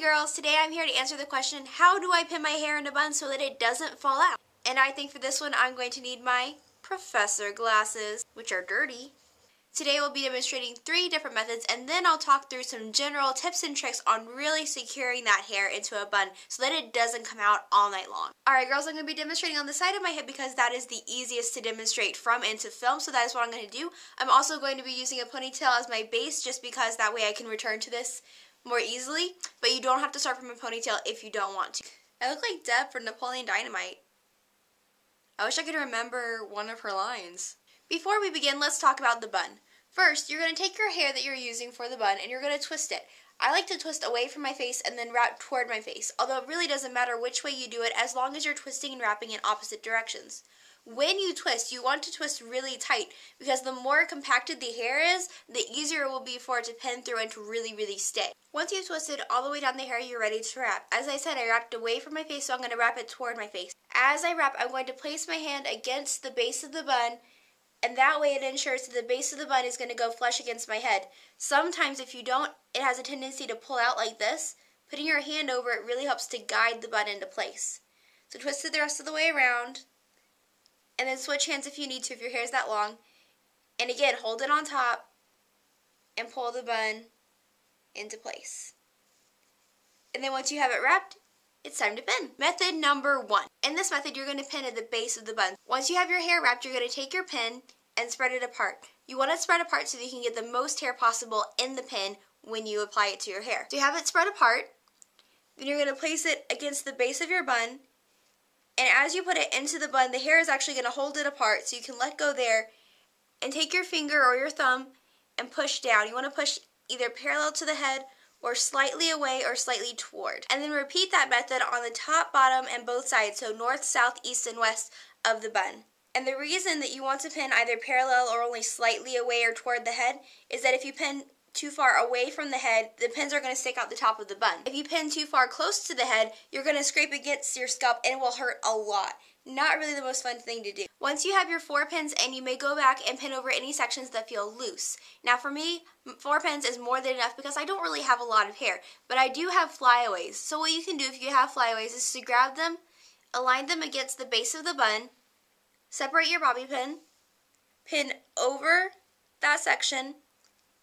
Hey girls, today I'm here to answer the question, how do I pin my hair in a bun so that it doesn't fall out? And I think for this one I'm going to need my professor glasses, which are dirty. Today we'll be demonstrating three different methods, and then I'll talk through some general tips and tricks on really securing that hair into a bun so that it doesn't come out all night long. Alright girls, I'm going to be demonstrating on the side of my head because that is the easiest to demonstrate from and to film, so that is what I'm going to do. I'm also going to be using a ponytail as my base just because that way I can return to this more easily, but you don't have to start from a ponytail if you don't want to. I look like Deb from Napoleon Dynamite. I wish I could remember one of her lines. Before we begin, let's talk about the bun. First, you're going to take your hair that you're using for the bun and you're going to twist it. I like to twist away from my face and then wrap toward my face, although it really doesn't matter which way you do it as long as you're twisting and wrapping in opposite directions. When you twist, you want to twist really tight because the more compacted the hair is, the easier it will be for it to pin through and to really stay. Once you've twisted all the way down the hair, you're ready to wrap. As I said, I wrapped away from my face, so I'm going to wrap it toward my face. As I wrap, I'm going to place my hand against the base of the bun, and that way it ensures that the base of the bun is going to go flush against my head. Sometimes if you don't, it has a tendency to pull out like this. Putting your hand over it really helps to guide the bun into place. So twist it the rest of the way around, and then switch hands if you need to if your hair is that long. And again, hold it on top and pull the bun into place. And then once you have it wrapped, it's time to pin. Method number one. In this method, you're going to pin at the base of the bun. Once you have your hair wrapped, you're going to take your pin and spread it apart. You want it spread apart so that you can get the most hair possible in the pin when you apply it to your hair. So you have it spread apart, then you're going to place it against the base of your bun, and as you put it into the bun, the hair is actually going to hold it apart, so you can let go there and take your finger or your thumb and push down. You want to push either parallel to the head or slightly away or slightly toward. And then repeat that method on the top, bottom, and both sides, so north, south, east, and west of the bun. And the reason that you want to pin either parallel or only slightly away or toward the head is that if you pin too far away from the head, the pins are going to stick out the top of the bun. If you pin too far close to the head, you're going to scrape against your scalp and it will hurt a lot. Not really the most fun thing to do. Once you have your four pins in, you may go back and pin over any sections that feel loose. Now for me, four pins is more than enough because I don't really have a lot of hair, but I do have flyaways. So what you can do if you have flyaways is to grab them, align them against the base of the bun, separate your bobby pin, pin over that section,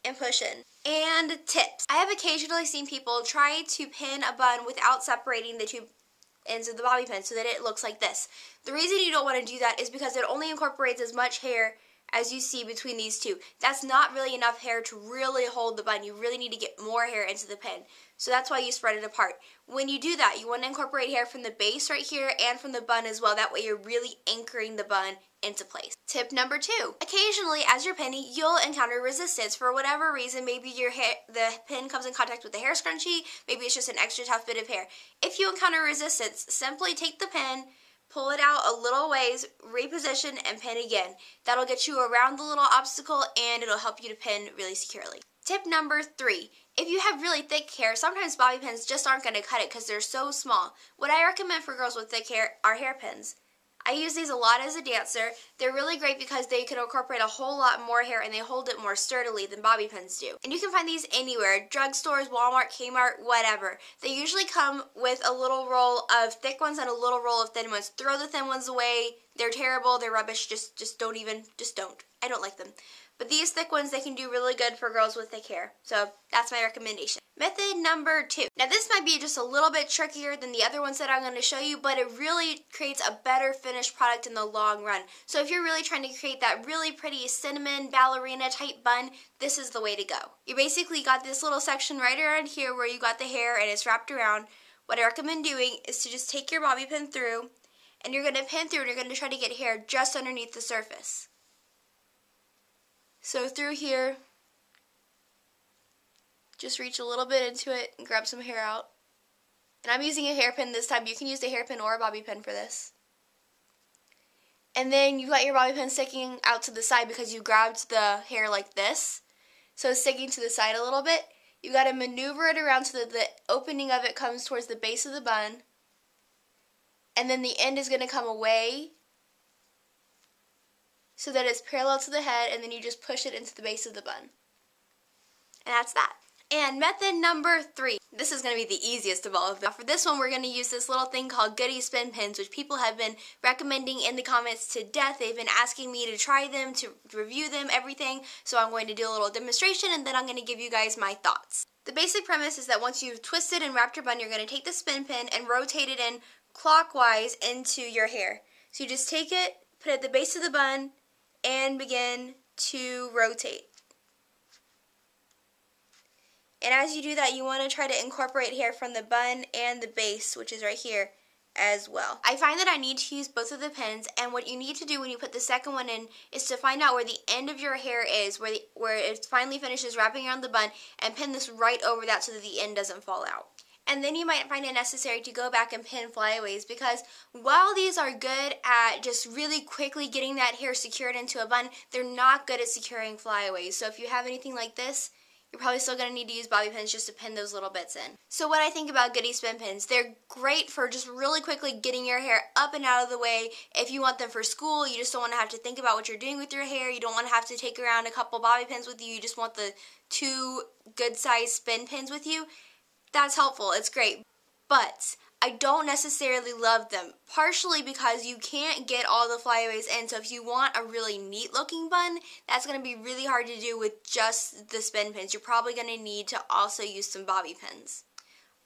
and push in. And tips. I have occasionally seen people try to pin a bun without separating the two ends of the bobby pin so that it looks like this. The reason you don't want to do that is because it only incorporates as much hair as you see between these two. That's not really enough hair to really hold the bun. You really need to get more hair into the pin. So that's why you spread it apart. When you do that, you want to incorporate hair from the base right here and from the bun as well. That way you're really anchoring the bun into place. Tip number two. Occasionally, as you're pinning, you'll encounter resistance. For whatever reason, maybe your hair, the pin comes in contact with the hair scrunchie. Maybe it's just an extra tough bit of hair. If you encounter resistance, simply take the pin, pull it out a little ways, reposition, and pin again. That'll get you around the little obstacle and it'll help you to pin really securely. Tip number three. If you have really thick hair, sometimes bobby pins just aren't going to cut it because they're so small. What I recommend for girls with thick hair are hair pins. I use these a lot as a dancer. They're really great because they can incorporate a whole lot more hair and they hold it more sturdily than bobby pins do. And you can find these anywhere, drugstores, Walmart, Kmart, whatever. They usually come with a little roll of thick ones and a little roll of thin ones. Throw the thin ones away. They're terrible, they're rubbish, just don't. I don't like them. But these thick ones, they can do really good for girls with thick hair. So that's my recommendation. Method number two. Now this might be just a little bit trickier than the other ones that I'm going to show you, but it really creates a better finished product in the long run. So if you're really trying to create that really pretty cinnamon ballerina type bun, this is the way to go. You basically got this little section right around here where you got the hair and it's wrapped around. What I recommend doing is to just take your bobby pin through, and you're going to pin through and you're going to try to get hair just underneath the surface. So through here, just reach a little bit into it and grab some hair out. And I'm using a hairpin this time. You can use a hairpin or a bobby pin for this. And then you got your bobby pin sticking out to the side because you grabbed the hair like this. So it's sticking to the side a little bit. You got to maneuver it around so that the opening of it comes towards the base of the bun. And then the end is going to come away so that it's parallel to the head, and then you just push it into the base of the bun. And that's that. And method number three. This is going to be the easiest of all of them. For this one, we're going to use this little thing called Goody Spin Pins, which people have been recommending in the comments to death. They've been asking me to try them, to review them, everything. So I'm going to do a little demonstration, and then I'm going to give you guys my thoughts. The basic premise is that once you've twisted and wrapped your bun, you're going to take the spin pin and rotate it in clockwise into your hair. So you just take it, put it at the base of the bun, and begin to rotate. And as you do that, you want to try to incorporate hair from the bun and the base, which is right here, as well. I find that I need to use both of the pins, and what you need to do when you put the second one in is to find out where the end of your hair is, where it finally finishes wrapping around the bun, and pin this right over that so that the end doesn't fall out. And then you might find it necessary to go back and pin flyaways, because while these are good at just really quickly getting that hair secured into a bun, they're not good at securing flyaways. So if you have anything like this, you're probably still going to need to use bobby pins just to pin those little bits in. So what I think about Goody Spin Pins, they're great for just really quickly getting your hair up and out of the way. If you want them for school, you just don't want to have to think about what you're doing with your hair. You don't want to have to take around a couple bobby pins with you. You just want the two good size spin pins with you. That's helpful, it's great, but I don't necessarily love them, partially because you can't get all the flyaways in, so if you want a really neat looking bun, that's going to be really hard to do with just the spin pins. You're probably going to need to also use some bobby pins.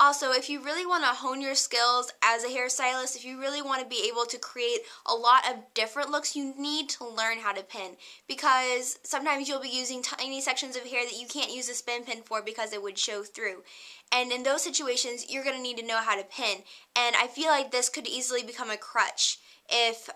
Also, if you really want to hone your skills as a hairstylist, if you really want to be able to create a lot of different looks, you need to learn how to pin, because sometimes you'll be using tiny sections of hair that you can't use a spin pin for because it would show through. And in those situations, you're going to need to know how to pin. And I feel like this could easily become a crutch if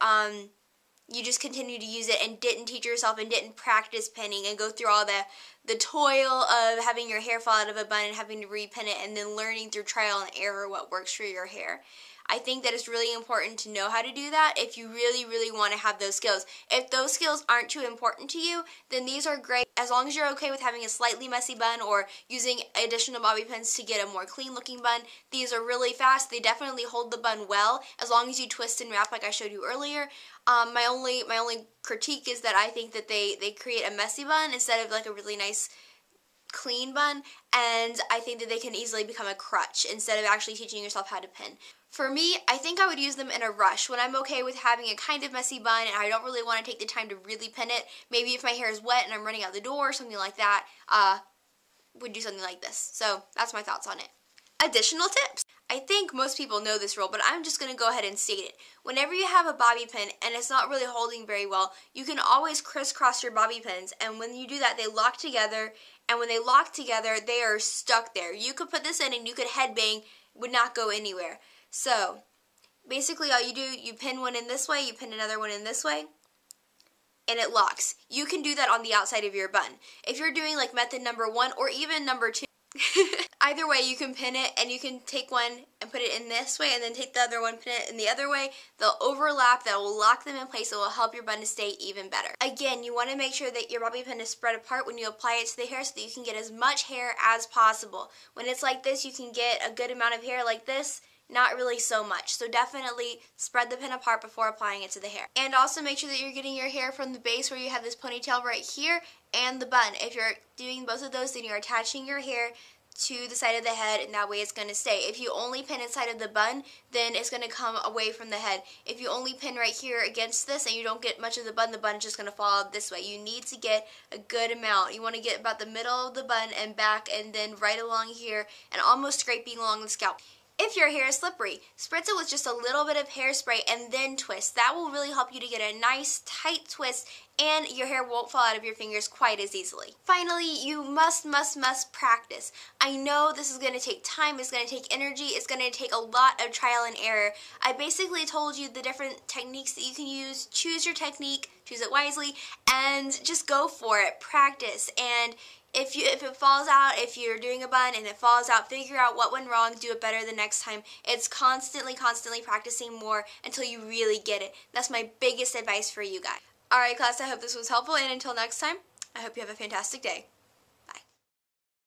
you just continue to use it and didn't teach yourself and didn't practice pinning and go through all the toil of having your hair fall out of a bun and having to repin it and then learning through trial and error what works for your hair. I think that it's really important to know how to do that if you really, really want to have those skills. If those skills aren't too important to you, then these are great as long as you're okay with having a slightly messy bun or using additional bobby pins to get a more clean looking bun. These are really fast. They definitely hold the bun well as long as you twist and wrap like I showed you earlier. My only critique is that I think that they create a messy bun instead of like a really nice clean bun, and I think that they can easily become a crutch instead of actually teaching yourself how to pin. For me, I think I would use them in a rush when I'm okay with having a kind of messy bun and I don't really want to take the time to really pin it. Maybe if my hair is wet and I'm running out the door or something like that, would do something like this. So that's my thoughts on it. Additional tips. I think most people know this rule, but I'm just going to go ahead and state it. Whenever you have a bobby pin and it's not really holding very well, you can always crisscross your bobby pins, and when you do that, they lock together, and when they lock together, they are stuck there. You could put this in and you could headbang, would not go anywhere. So, basically all you do, you pin one in this way, you pin another one in this way, and it locks. You can do that on the outside of your bun. If you're doing like method number 1 or even number 2, either way you can pin it, and you can take one and put it in this way and then take the other one, pin it in the other way. They'll overlap, that will lock them in place, it will help your bun to stay even better. Again, you want to make sure that your bobby pin is spread apart when you apply it to the hair so that you can get as much hair as possible. When it's like this, you can get a good amount of hair like this. Not really so much, so definitely spread the pin apart before applying it to the hair. And also make sure that you're getting your hair from the base where you have this ponytail right here and the bun. If you're doing both of those, then you're attaching your hair to the side of the head, and that way it's going to stay. If you only pin inside of the bun, then it's going to come away from the head. If you only pin right here against this and you don't get much of the bun is just going to fall out this way. You need to get a good amount. You want to get about the middle of the bun and back, and then right along here and almost scraping along the scalp. If your hair is slippery, spritz it with just a little bit of hairspray and then twist. That will really help you to get a nice tight twist, and your hair won't fall out of your fingers quite as easily. Finally, you must practice. I know this is going to take time, it's going to take energy, it's going to take a lot of trial and error. I basically told you the different techniques that you can use. Choose your technique, choose it wisely, and just go for it. Practice, and if it falls out, if you're doing a bun and it falls out, figure out what went wrong, do it better the next time. It's constantly practicing more until you really get it. That's my biggest advice for you guys. Alright class, I hope this was helpful, and until next time, I hope you have a fantastic day.